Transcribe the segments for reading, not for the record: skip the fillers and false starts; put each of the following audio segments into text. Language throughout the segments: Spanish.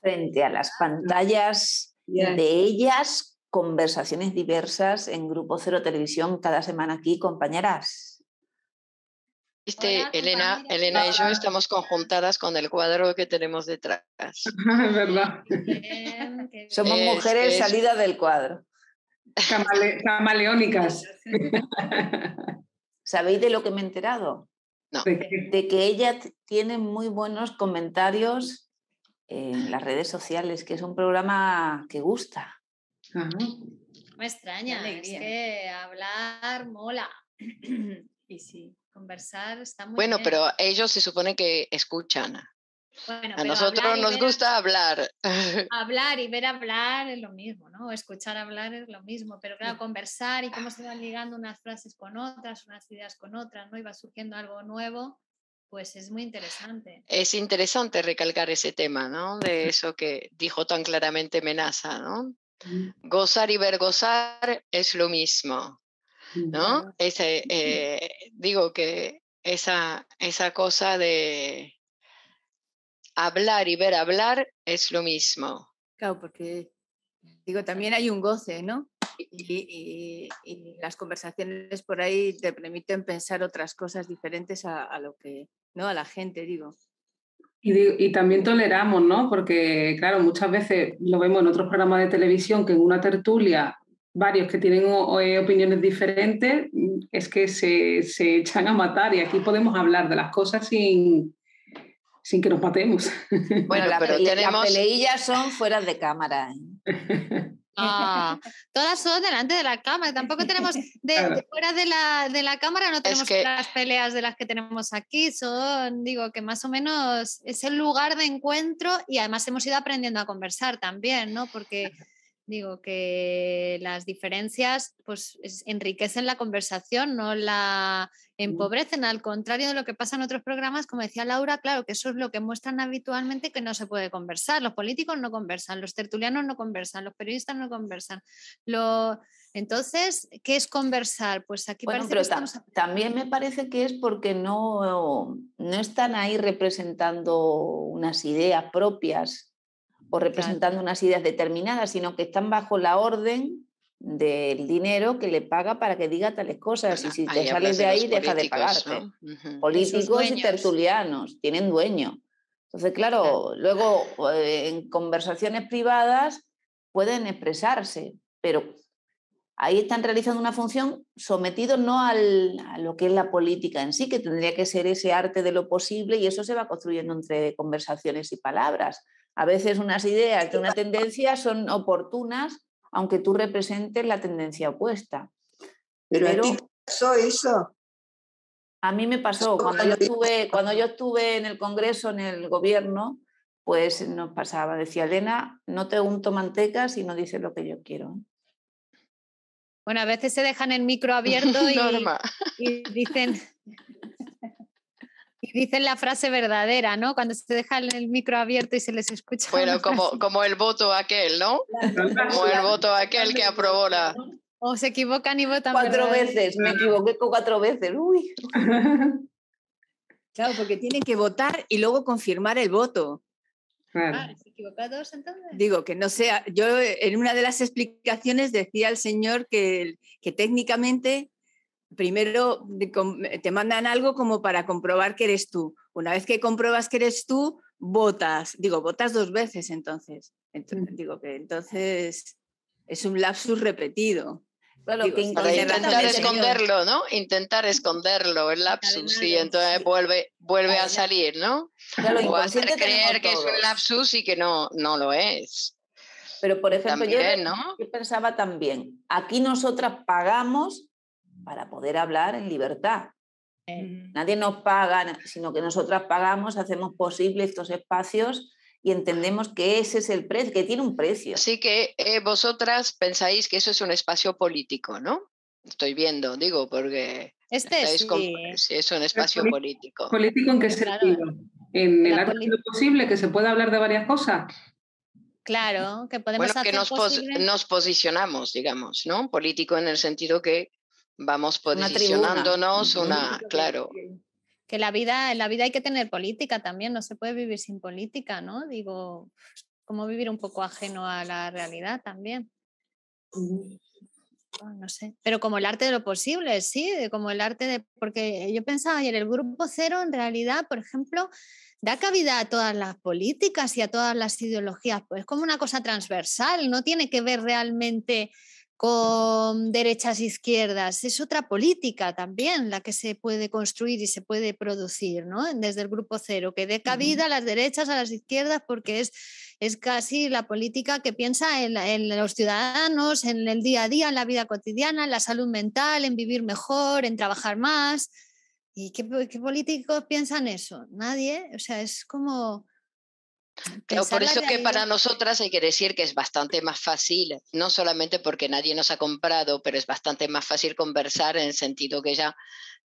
Frente a las pantallas de ellas, conversaciones diversas en Grupo Cero Televisión cada semana aquí, compañeras. Hola, Elena y yo estamos conjuntadas con el cuadro que tenemos detrás. Es verdad. Somos mujeres salidas del cuadro. Camaleónicas. ¿Sabéis de lo que me he enterado? No. De que ella tiene muy buenos comentarios en las redes sociales, que es un programa que gusta. Ajá. Me extraña, es que hablar mola. Y sí, conversar está muy bien. Pero ellos se supone que escuchan. A nosotros nos gusta hablar. Hablar y ver hablar es lo mismo, ¿no? Escuchar hablar es lo mismo, pero claro, conversar y cómo se van ligando unas frases con otras, unas ideas con otras, ¿no? Y va surgiendo algo nuevo. Pues es muy interesante. Es interesante recalcar ese tema, ¿no? De eso que dijo tan claramente Menassa, ¿no? Gozar y ver gozar es lo mismo, ¿no? Ese, digo que esa cosa de hablar y ver hablar es lo mismo. Claro, porque digo, también hay un goce, ¿no? Y las conversaciones por ahí te permiten pensar otras cosas diferentes a lo que, ¿no? A la gente, digo. Y también toleramos, ¿no? Porque, claro, muchas veces lo vemos en otros programas de televisión que en una tertulia, varios que tienen opiniones diferentes, es que se echan a matar, y aquí podemos hablar de las cosas sin que nos matemos. Bueno, las peleillas son fuera de cámara, ¿eh? Ah, todas son delante de la cámara, tampoco tenemos fuera de la cámara, no tenemos las peleas de las que tenemos aquí, son, digo, que más o menos es el lugar de encuentro, y además hemos ido aprendiendo a conversar también, ¿no? Porque digo que las diferencias pues enriquecen la conversación, no la empobrecen, al contrario de lo que pasa en otros programas, como decía Laura, claro, que eso es lo que muestran habitualmente, que no se puede conversar, los políticos no conversan, los tertulianos no conversan, los periodistas no conversan. Entonces, ¿qué es conversar? Pues aquí parece que estamos... También me parece que es porque no están ahí representando unas ideas propias, o representando unas ideas determinadas, sino que están bajo la orden del dinero que le paga para que diga tales cosas, y si te sales de ahí deja de pagarte, ¿no? Políticos y tertulianos tienen dueño, entonces claro, luego en conversaciones privadas pueden expresarse, pero ahí están realizando una función, sometidos no a lo que es la política en sí, que tendría que ser ese arte de lo posible, y eso se va construyendo entre conversaciones y palabras. A veces unas ideas de una tendencia son oportunas, aunque tú representes la tendencia opuesta. ¿Pero a ti te pasó eso? A mí me pasó. Cuando yo estuve en el Congreso, en el gobierno, pues nos pasaba. Decía Elena, no te unto manteca si no dices lo que yo quiero. Bueno, a veces se dejan el micro abierto y dicen... Y dicen la frase verdadera, ¿no? Cuando se deja el micro abierto y se les escucha. Bueno, como el voto aquel, ¿no? Como el voto aquel que aprobó la... O se equivocan y votan. 4 veces, me equivoqué 4 veces, uy. Claro, porque tienen que votar y luego confirmar el voto. ¿Se equivocan todos entonces? Digo, que no sea... Yo en una de las explicaciones decía el señor que técnicamente... Primero te mandan algo como para comprobar que eres tú. Una vez que compruebas que eres tú, votas. Digo, votas 2 veces entonces. Digo que entonces es un lapsus repetido. Claro, digo, para intentar esconderlo, ¿no? Intentar esconderlo, el lapsus, y entonces vuelve a salir, ¿no? Claro, o hacer creer que es un lapsus y que no lo es. Pero, por ejemplo, también, yo pensaba también, aquí nosotras pagamos para poder hablar en libertad. Nadie nos paga, sino que nosotras pagamos, hacemos posible estos espacios y entendemos que ese es el precio, que tiene un precio. Así que vosotras pensáis que eso es un espacio político, ¿no? Estoy viendo, digo, porque estáis es un espacio político. ¿Político en qué sentido? En el arte de lo posible, que se puede hablar de varias cosas. Claro, que podemos hacer nos posicionamos, digamos, ¿no? Político en el sentido que vamos posicionándonos claro. Que en la vida hay que tener política también, no se puede vivir sin política, ¿no? Digo, como vivir un poco ajeno a la realidad también. No sé, pero como el arte de lo posible, sí, como el arte de... Porque yo pensaba ayer, el Grupo Cero en realidad, por ejemplo, da cabida a todas las políticas y a todas las ideologías, pues es como una cosa transversal, no tiene que ver realmente con derechas e izquierdas, es otra política también la que se puede construir y se puede producir, ¿no? Desde el Grupo Cero, que dé cabida a las derechas, a las izquierdas, porque es casi la política que piensa en los ciudadanos, en el día a día, en la vida cotidiana, en la salud mental, en vivir mejor, en trabajar más. ¿Y qué políticos piensan eso? Nadie, o sea, es como... Claro, por eso que para nosotras hay que decir que es bastante más fácil, no solamente porque nadie nos ha comprado, pero es bastante más fácil conversar en el sentido que ya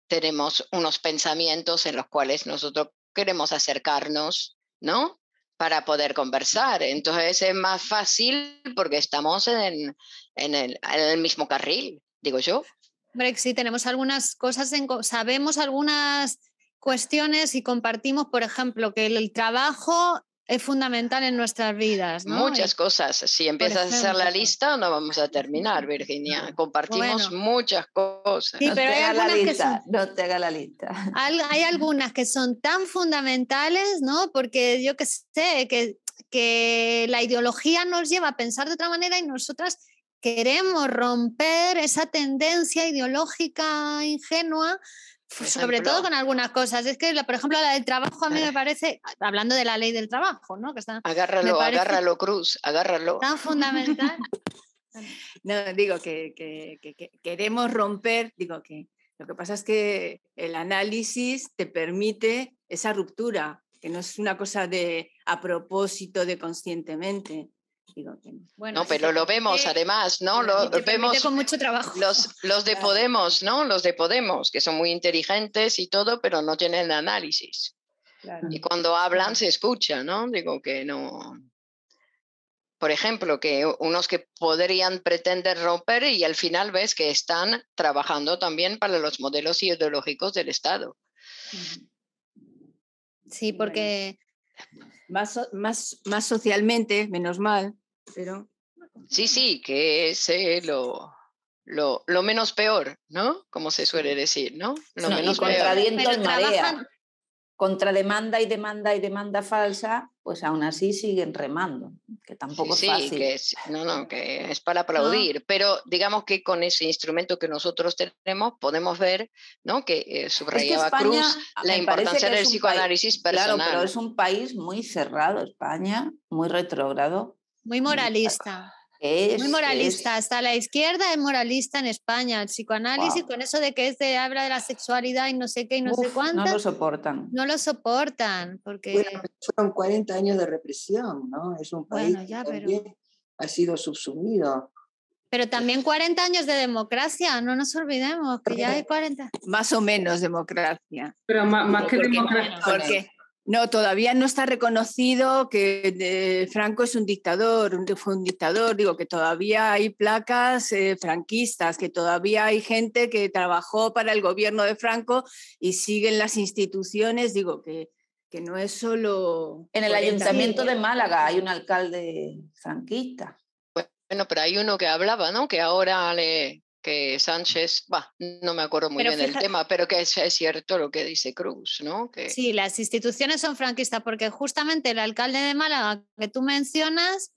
tenemos unos pensamientos en los cuales nosotros queremos acercarnos, ¿no? Para poder conversar. Entonces es más fácil porque estamos en el mismo carril, digo yo. Hombre, sí, tenemos algunas cosas, sabemos algunas cuestiones y compartimos, por ejemplo, que el trabajo... es fundamental en nuestras vidas, ¿no? Muchas cosas. Si empiezas a hacer la lista, no vamos a terminar, Virginia. Compartimos muchas cosas. Sí, pero hay algunas que son... No te haga la lista. Hay algunas que son tan fundamentales, ¿no? Porque yo qué sé, que la ideología nos lleva a pensar de otra manera y nosotras queremos romper esa tendencia ideológica ingenua. Sobre todo con algunas cosas. Es que, por ejemplo, la del trabajo a mí me parece, hablando de la ley del trabajo, ¿no? Que está, agárralo, Cruz, agárralo. Tan fundamental. No, digo que queremos romper, digo que lo que pasa es que el análisis te permite esa ruptura, que no es una cosa de a propósito, de conscientemente. Bueno, no, pero lo vemos además, ¿no? Lo vemos con mucho trabajo. Los de Podemos, ¿no? Los de Podemos, que son muy inteligentes y todo, pero no tienen análisis. Claro. Y cuando hablan se escucha, ¿no? Digo que no... Por ejemplo, que unos que podrían pretender romper y al final ves que están trabajando también para los modelos ideológicos del Estado. Sí, porque... Más socialmente, menos mal, pero... Sí, que es lo menos peor, ¿no? Como se suele decir, ¿no? Lo menos peor. Contra viento en marea, contra demanda falsa, pues aún así siguen remando, que tampoco es fácil. Que es para aplaudir, pero digamos que con ese instrumento que nosotros tenemos podemos ver, ¿no? Que subrayaba es que España, Cruz, la importancia del psicoanálisis personal. Claro, pero es un país muy cerrado, España, muy retrógrado. Muy moralista. Hasta la izquierda es moralista en España, el psicoanálisis, con eso de que habla de la sexualidad y no sé qué y no sé cuánto. No lo soportan. No lo soportan, porque... Bueno, fueron 40 años de represión, ¿no? Es un país que también ha sido subsumido. Pero también 40 años de democracia, no nos olvidemos, que ya hay 40. Más o menos democracia. Pero más que democracia. Porque no, todavía no está reconocido que Franco es un dictador, fue un dictador, digo que todavía hay placas franquistas, que todavía hay gente que trabajó para el gobierno de Franco y siguen las instituciones, digo que no es solo... En el Ayuntamiento de Málaga hay un alcalde franquista. Bueno, pero hay uno que hablaba, ¿no? Que ahora que Sánchez, no me acuerdo muy bien del tema, pero que es cierto lo que dice Cruz, ¿no? Que... Sí, las instituciones son franquistas, porque justamente el alcalde de Málaga que tú mencionas,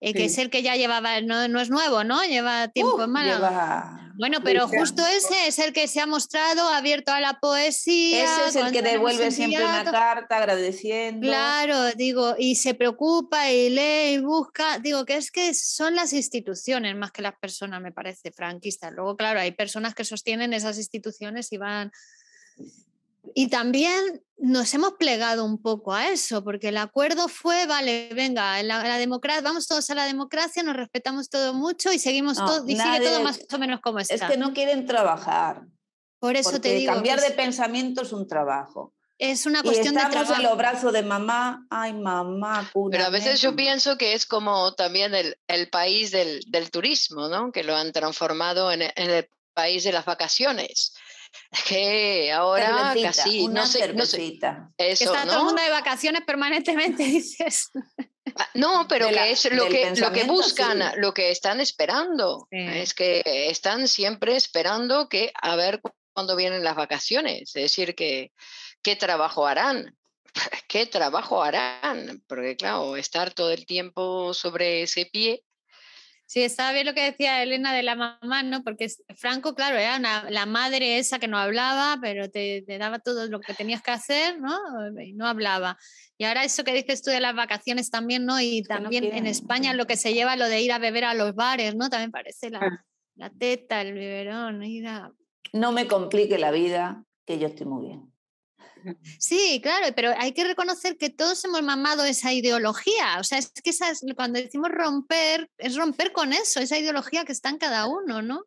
que es el que ya llevaba, no es nuevo, ¿no? Lleva tiempo en Málaga. Bueno, pero justo ese es el que se ha mostrado abierto a la poesía. Ese es el que devuelve siempre una carta agradeciendo. Claro, digo, y se preocupa y lee y busca. Digo, que es que son las instituciones más que las personas, me parece, franquistas. Luego, claro, hay personas que sostienen esas instituciones y van... Y también nos hemos plegado un poco a eso, porque el acuerdo fue, vale, venga, la democracia, vamos todos a la democracia, nos respetamos todo mucho y seguimos todos, y sigue todo más o menos como está. Es que no quieren trabajar. Por eso te digo. Cambiar de pensamiento es un trabajo. Es una cuestión de trabajo. Y estamos a los brazos de mamá, ay mamá, cúrame. Pero a veces yo pienso que es como también el país del turismo, ¿no? Que lo han transformado en el país de las vacaciones. Que ahora casi no sé, eso, que está todo el mundo de vacaciones permanentemente, dices. No, pero que es lo que buscan, sí. Lo que están esperando, sí. Es que están siempre esperando que a ver cuándo vienen las vacaciones, es decir, que qué trabajo harán, porque claro, estar todo el tiempo sobre ese pie. Sí, estaba bien lo que decía Elena de la mamá, ¿no? Porque Franco, claro, era la madre esa que no hablaba, pero te daba todo lo que tenías que hacer, ¿no? Y no hablaba. Y ahora eso que dices tú de las vacaciones también, ¿no? Y también en España lo que se lleva, lo de ir a beber a los bares, ¿no? También parece la teta, el biberón, ir a... No me complique la vida, que yo estoy muy bien. Sí, claro, pero hay que reconocer que todos hemos mamado esa ideología, o sea, es que cuando decimos romper, es romper con eso, esa ideología que está en cada uno, ¿no?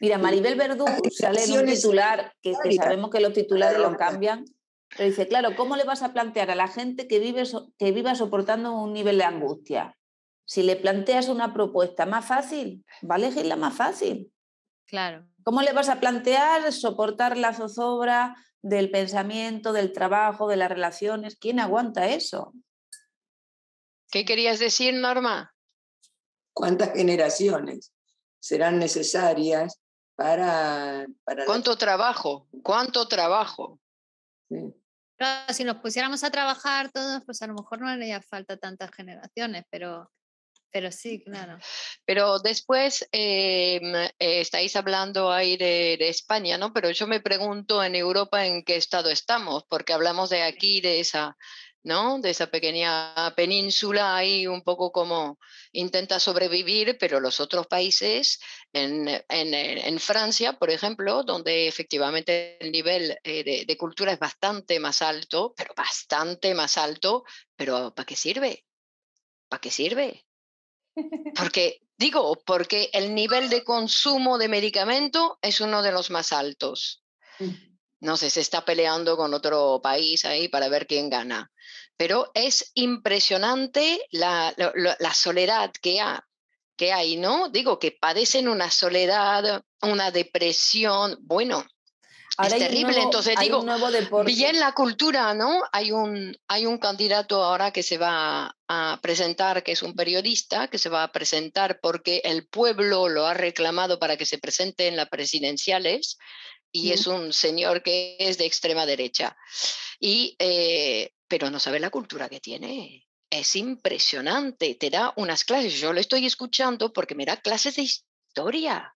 Mira, Maribel Verdú sale en un titular, que sabemos que los titulares lo cambian, pero dice, claro, ¿cómo le vas a plantear a la gente que viva soportando un nivel de angustia? Si le planteas una propuesta más fácil, va a elegir la más fácil. Claro. ¿Cómo le vas a plantear soportar la zozobra del pensamiento, del trabajo, de las relaciones? ¿Quién aguanta eso? ¿Qué querías decir, Norma? ¿Cuántas generaciones serán necesarias para ¿Cuánto trabajo? Sí. Claro, si nos pusiéramos a trabajar todos, pues a lo mejor no haría falta tantas generaciones, pero sí, claro. Pero después estáis hablando ahí de España, ¿no? Pero yo me pregunto en Europa en qué estado estamos, porque hablamos de aquí, de esa, ¿no? De esa pequeña península ahí un poco como intenta sobrevivir, pero los otros países, en Francia, por ejemplo, donde efectivamente el nivel de cultura es bastante más alto, pero ¿para qué sirve? ¿Para qué sirve? Porque el nivel de consumo de medicamento es uno de los más altos. No sé, se está peleando con otro país ahí para ver quién gana. Pero es impresionante la soledad que hay, ¿no? Digo, que padecen una soledad, una depresión, bueno... Ahora es terrible, entonces digo, bien la cultura, ¿no? Hay un candidato ahora que se va a presentar, que es un periodista, que se va a presentar porque el pueblo lo ha reclamado para que se presente en las presidenciales y es un señor que es de extrema derecha. Pero no sabe la cultura que tiene. Es impresionante, te da unas clases. Yo lo estoy escuchando porque me da clases de historia.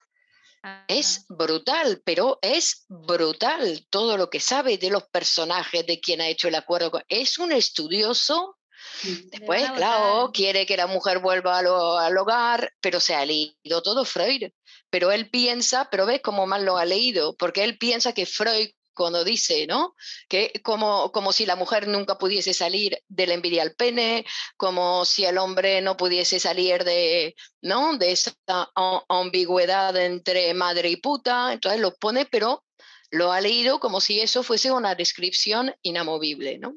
Es brutal, pero es brutal todo lo que sabe de los personajes, de quién ha hecho el acuerdo. Es un estudioso. Después, claro, quiere que la mujer vuelva al hogar, pero se ha leído todo Freud. Pero él piensa, pero ves cómo mal lo ha leído, porque él piensa que Freud, cuando dice, ¿no? Que como si la mujer nunca pudiese salir de la envidia al pene, como si el hombre no pudiese salir de, ¿no? De esa ambigüedad entre madre y puta. Entonces lo pone, pero lo ha leído como si eso fuese una descripción inamovible, ¿no?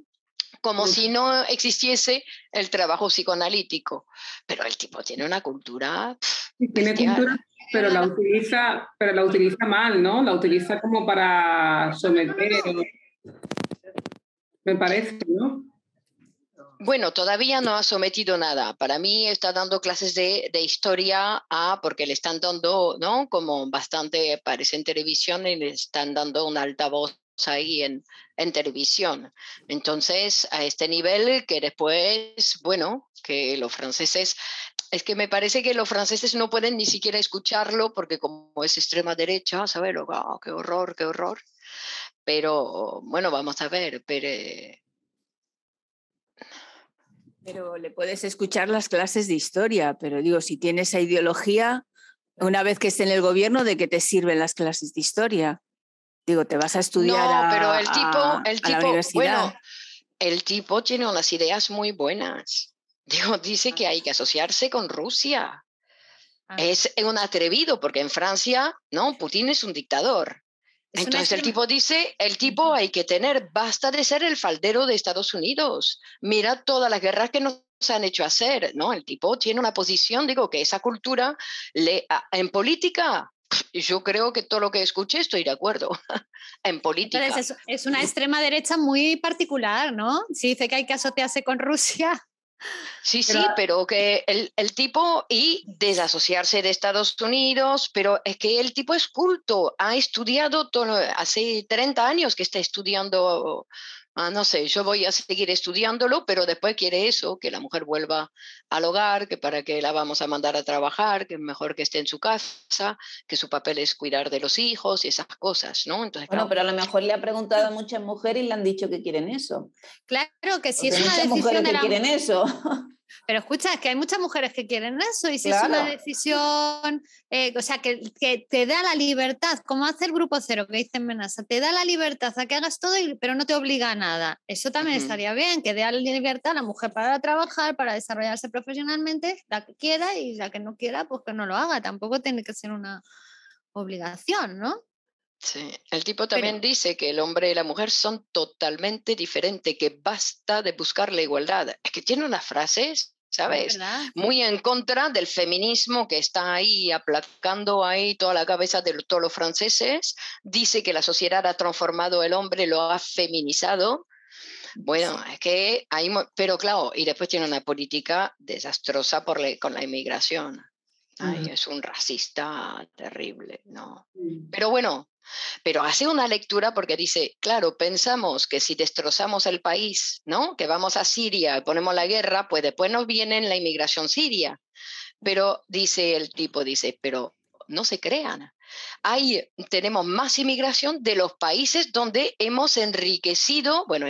Como si no existiese el trabajo psicoanalítico. Pero el tipo tiene una cultura... Pero la utiliza mal, ¿no? La utiliza como para someter, me parece, ¿no? Bueno, todavía no ha sometido nada. Para mí está dando clases de historia porque le están dando, ¿no? Como bastante aparece en televisión y le están dando un altavoz ahí en televisión. Entonces, a este nivel que después, bueno, que los franceses... Es que me parece que los franceses no pueden ni siquiera escucharlo porque como es extrema derecha, ¿sabes? Oh, ¡Qué horror! Pero, bueno, vamos a ver. Pero le puedes escuchar las clases de historia, pero digo, si tienes esa ideología, una vez que esté en el gobierno, ¿de qué te sirven las clases de historia? Digo, te vas a estudiar no, pero el tipo, el tipo, a la universidad. Bueno, el tipo tiene unas ideas muy buenas. Digo, dice que hay que asociarse con Rusia. Es un atrevido, porque en Francia, no, Putin es un dictador. Entonces el tipo dice, el tipo hay que tener, basta de ser el faldero de Estados Unidos. Mira todas las guerras que nos han hecho hacer, ¿no? El tipo tiene una posición, digo, que esa cultura, en política, yo creo que todo lo que escuché estoy de acuerdo, en política. Entonces es una extrema derecha muy particular, ¿no? Si dice que hay que asociarse con Rusia... Sí, pero, sí, pero que el tipo y desasociarse de Estados Unidos, pero es que el tipo es culto, ha estudiado todo, hace 30 años que está estudiando, no sé, yo voy a seguir estudiándolo, pero después quiere eso, que la mujer vuelva al hogar, que para que la vamos a mandar a trabajar, que es mejor que esté en su casa, que su papel es cuidar de los hijos y esas cosas, ¿no? Entonces, bueno, claro, pero a lo mejor le ha preguntado a muchas mujeres y le han dicho que quieren eso. Claro que sí, porque es una decisión de la mujer. Quieren eso. Pero escucha, es que hay muchas mujeres que quieren eso y si claro, es una decisión, o sea, que te da la libertad, como hace el Grupo Cero, que dicen Menassa, te da la libertad a que hagas todo, pero no te obliga a nada. Eso también estaría bien, que dé la libertad a la mujer para trabajar, para desarrollarse profesionalmente, la que quiera, y la que no quiera, pues que no lo haga. Tampoco tiene que ser una obligación, ¿no? Sí, el tipo también dice que el hombre y la mujer son totalmente diferentes, que basta de buscar la igualdad. Es que tiene unas frases, ¿sabes? Muy en contra del feminismo que está ahí aplacando ahí toda la cabeza de todos los franceses. Dice que la sociedad ha transformado el hombre, lo ha feminizado. Bueno, es que hay... Pero claro, y después tiene una política desastrosa con la inmigración. Ay, es un racista terrible, ¿no? Pero bueno... Pero hace una lectura porque dice, claro, pensamos que si destrozamos el país, ¿no? Que vamos a Siria y ponemos la guerra, pues después nos viene la inmigración siria. Pero dice el tipo, dice, pero no se crean. Tenemos más inmigración de los países donde hemos enriquecido, bueno,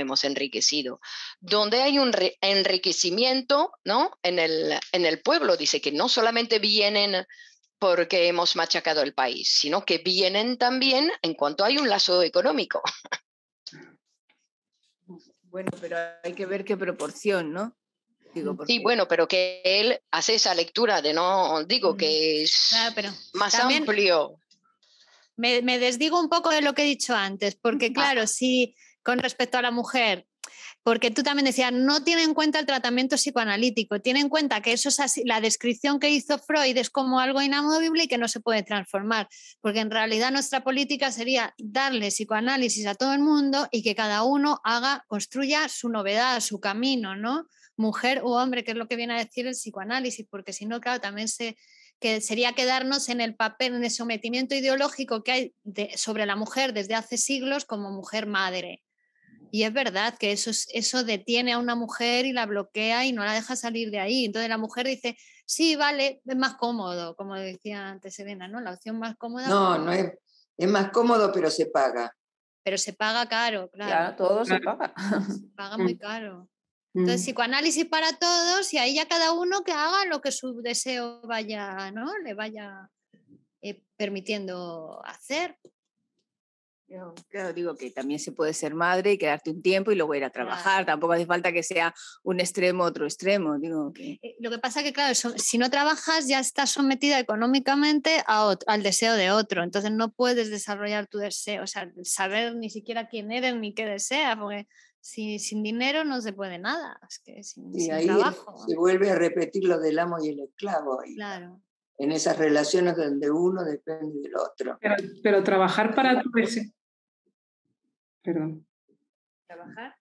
donde hay un enriquecimiento, ¿no? En el pueblo, dice que no solamente vienen... porque hemos machacado el país, sino que vienen también en cuanto hay un lazo económico. Bueno, pero hay que ver qué proporción, ¿no? Digo, porque... Sí, bueno, pero que él hace esa lectura de no, digo que es pero más amplio. Me desdigo un poco de lo que he dicho antes, porque claro, sí, con respecto a la mujer... Porque tú también decías, no tiene en cuenta el tratamiento psicoanalítico, tiene en cuenta que eso es así, la descripción que hizo Freud es como algo inamovible y que no se puede transformar, porque en realidad nuestra política sería darle psicoanálisis a todo el mundo y que cada uno construya su novedad, su camino, ¿no? Mujer u hombre, que es lo que viene a decir el psicoanálisis, porque si no, claro, también que sería quedarnos en el papel, en el sometimiento ideológico que hay sobre la mujer desde hace siglos como mujer madre. Y es verdad que eso detiene a una mujer y la bloquea y no la deja salir de ahí. Entonces la mujer dice, sí, vale, es más cómodo, como decía antes Elena, ¿no? La opción más cómoda. No es más cómodo, pero se paga. Pero se paga caro, claro. Ya, todo se paga. Se paga muy caro. Entonces, psicoanálisis para todos y ahí ya cada uno que haga lo que su deseo vaya, ¿no? Le vaya permitiendo hacer. Claro, digo que también se puede ser madre y quedarte un tiempo y luego ir a trabajar. Claro. Tampoco hace falta que sea un extremo, otro extremo. Digo que... Lo que pasa es que, claro, si no trabajas ya estás sometida económicamente al deseo de otro. Entonces no puedes desarrollar tu deseo, o sea, saber ni siquiera quién eres ni qué deseas, porque sin dinero no se puede nada. Es que sin ahí trabajo. Se vuelve a repetir lo del amo y el esclavo. Ahí. Claro. En esas relaciones donde uno depende del otro. Pero trabajar para tu deseo. Perdón. ¿Trabajar?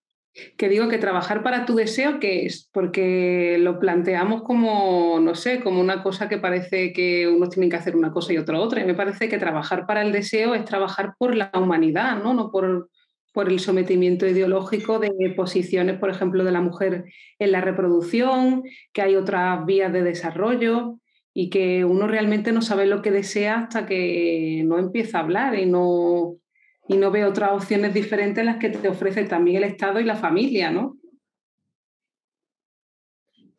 Que digo que trabajar para tu deseo, ¿qué es? Porque lo planteamos como, no sé, como una cosa que parece que unos tienen que hacer una cosa y otra. Y me parece que trabajar para el deseo es trabajar por la humanidad, ¿no? No por el sometimiento ideológico de posiciones, por ejemplo, de la mujer en la reproducción, que hay otras vías de desarrollo y que uno realmente no sabe lo que desea hasta que no empieza a hablar y no veo otras opciones diferentes las que te ofrece también el Estado y la familia, ¿no?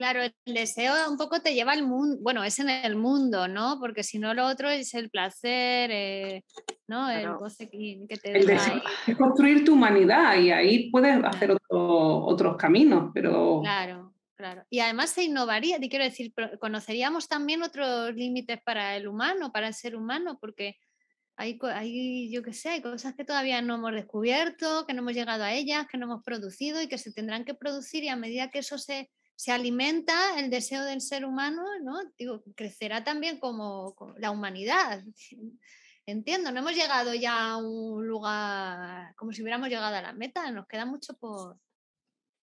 Claro, el deseo un poco te lleva al mundo, bueno, es en el mundo, ¿no? Porque si no, lo otro es el placer, ¿no? Claro. El goce que te el deseo es construir tu humanidad y ahí puedes hacer otros caminos, pero... Claro. Y además se innovaría, te quiero decir, conoceríamos también otros límites para el humano, para el ser humano, porque hay yo qué sé, hay cosas que todavía no hemos descubierto, que no hemos llegado a ellas, que no hemos producido y que se tendrán que producir, y a medida que eso se alimenta el deseo del ser humano, ¿no? Digo, crecerá también como la humanidad. Entiendo, no hemos llegado ya a un lugar como si hubiéramos llegado a la meta, nos queda mucho por...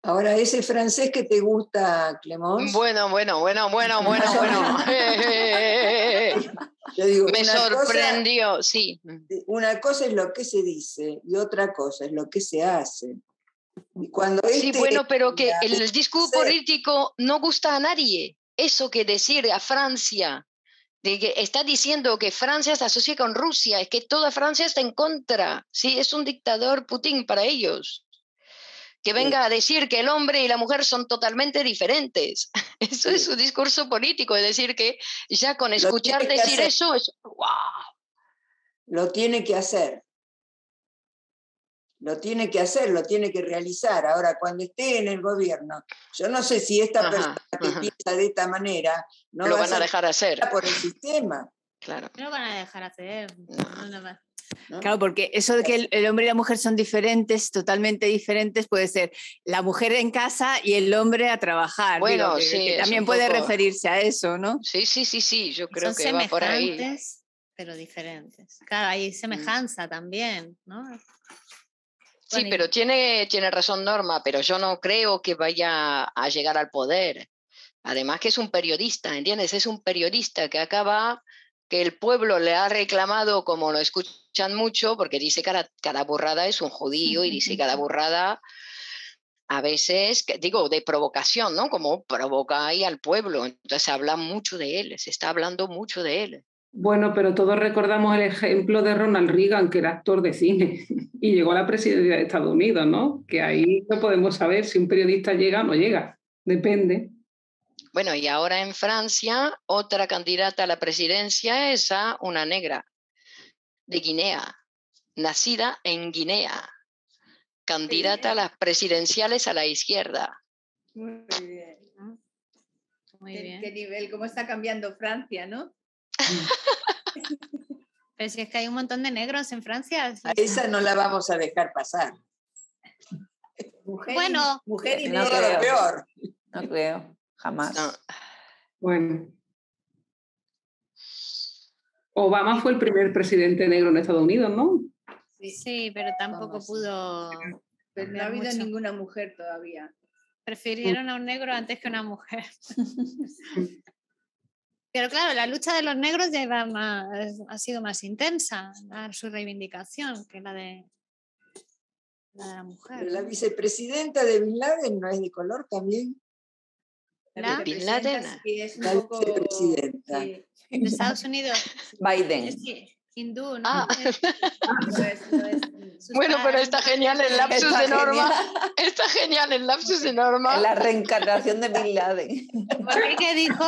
Ahora, ese francés que te gusta, Clemón. Bueno. Yo digo, me sorprendió, cosa, sí. Una cosa es lo que se dice y otra cosa es lo que se hace. Y cuando sí, bueno, pero que el discurso político no gusta a nadie. Eso que decir a Francia, de que está diciendo que Francia se asocia con Rusia, es que toda Francia está en contra. Sí, es un dictador Putin para ellos. Que venga a decir que el hombre y la mujer son totalmente diferentes. Eso es su discurso político, es decir, que ya con escuchar decir eso es ¡wow! Lo tiene que hacer. Lo tiene que hacer, lo tiene que realizar. Ahora, cuando esté en el gobierno, yo no sé si esta persona que piensa de esta manera no lo van a dejar hacer por el sistema. Claro. No lo van a dejar hacer. No. Claro, porque eso de que el hombre y la mujer son diferentes, totalmente diferentes, puede ser la mujer en casa y el hombre a trabajar. Bueno, digo, que también puede referirse a eso, ¿no? Sí, yo creo que va por ahí. Son semejantes, pero diferentes. Claro, hay semejanza también, ¿no? Sí, bueno, pero tiene razón Norma, pero yo no creo que vaya a llegar al poder. Además que es un periodista, ¿entiendes? Es un periodista que acaba... que el pueblo le ha reclamado, como lo escuchan mucho, porque dice cada burrada, es un judío y dice cada burrada a veces, digo, de provocación, ¿no? Como provoca ahí al pueblo. Entonces se habla mucho de él, se está hablando mucho de él. Bueno, pero todos recordamos el ejemplo de Ronald Reagan, que era actor de cine y llegó a la presidencia de Estados Unidos, ¿no? Que ahí no podemos saber si un periodista llega o no llega, depende. Bueno, y ahora en Francia, otra candidata a la presidencia es a una negra de Guinea, nacida en Guinea, candidata a las presidenciales a la izquierda. Muy bien. ¿No? Muy bien. ¿Qué nivel? ¿Cómo está cambiando Francia, no? Pero si es que hay un montón de negros en Francia. A esa no la vamos a dejar pasar. Mujer y negro. No, peor. No creo. Jamás. No. Bueno. Obama fue el primer presidente negro en Estados Unidos, ¿no? Sí, pero tampoco pudo... Pero no ha habido ninguna mujer todavía. Prefirieron a un negro antes que a una mujer. Pero claro, la lucha de los negros ha sido más intensa, su reivindicación, que la de la mujer. Pero la vicepresidenta de Bin Laden no es de color también. La vicepresidenta es un poco de Estados Unidos. Biden. Sí, hindú, ¿no? Ah. No es bueno, pero está genial el lapsus de Norma. Está genial el lapsus de Norma. La reencarnación de Bin Laden. ¿Por qué? ¿Qué dijo?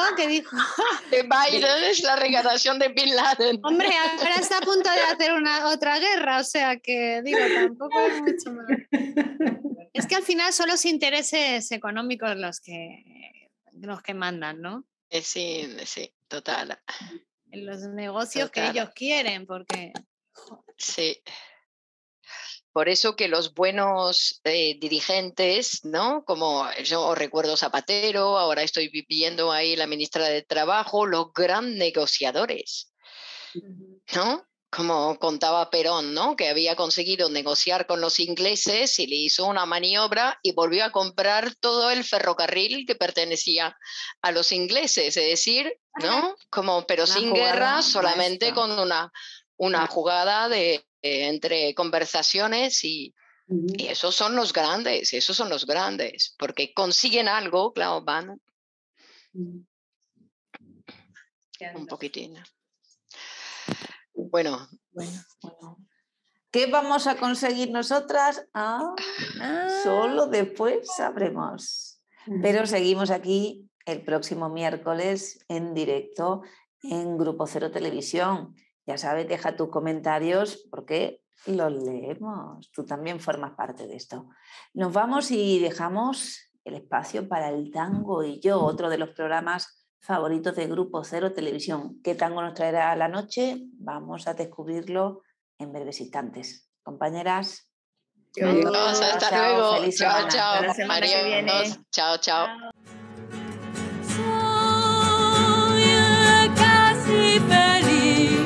Que Biden es la reencarnación de Bin Laden. Hombre, ahora está a punto de hacer otra guerra, o sea que digo, tampoco es mucho más. Es que al final son los intereses económicos los que mandan, ¿no? Sí, total. Los negocios que ellos quieren, porque... Sí. Por eso que los buenos dirigentes, ¿no? Como yo recuerdo Zapatero, ahora estoy viviendo ahí la ministra de Trabajo, los gran negociadores, ¿no? Como contaba Perón, ¿no? Que había conseguido negociar con los ingleses y le hizo una maniobra y volvió a comprar todo el ferrocarril que pertenecía a los ingleses, es decir, ¿no? Como, pero una sin guerra, solamente con una jugada entre conversaciones y esos son los grandes, porque consiguen algo, claro, van un poquitín. Bueno. ¿Qué vamos a conseguir nosotras? Solo después sabremos. Pero seguimos aquí el próximo miércoles en directo en Grupo Cero Televisión. Ya sabes, deja tus comentarios porque los leemos. Tú también formas parte de esto. Nos vamos y dejamos el espacio para El Tango y Yo, otro de los programas favoritos de Grupo Cero Televisión. ¿Qué tango nos traerá a la noche? Vamos a descubrirlo en breves instantes. Compañeras. Adiós, hasta luego. Feliz semana. Chao, chao. Adiós. Chao, chao. Soy casi feliz,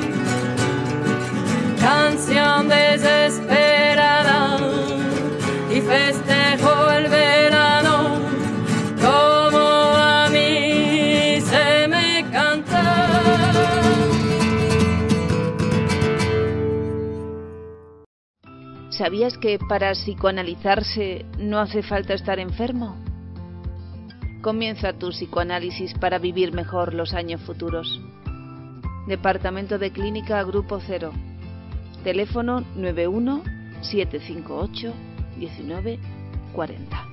canción desesperada, y festejo el verano como a mí se me canta. ¿Sabías que para psicoanalizarse no hace falta estar enfermo? Comienza tu psicoanálisis para vivir mejor los años futuros. Departamento de Clínica Grupo Cero. Teléfono 91 758 1940.